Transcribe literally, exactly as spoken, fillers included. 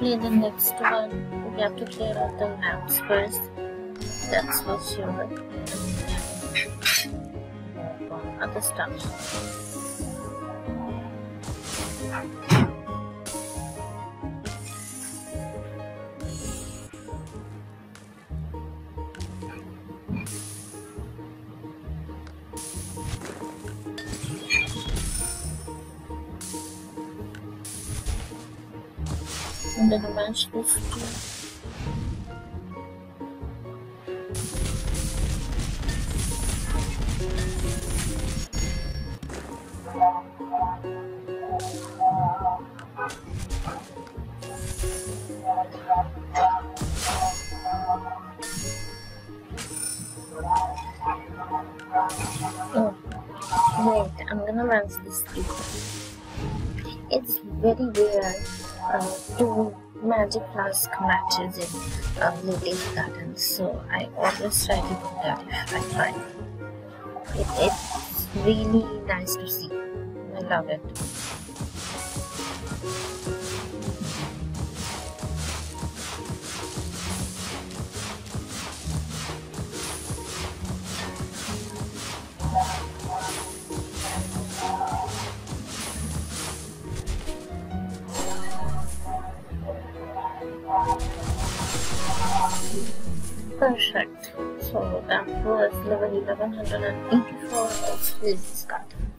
play the next one. We have to clear out the maps first, that's for sure, and then move on other stuff. And then eventually oh, wait, I'm gonna run this too. It's very weird. Uh, do magic flask matches in uh, Lily's garden, so I always try to do that if I find it. It's really nice to see. I love it. Perfect. So that was level eleven eighty-four of Lily's garden.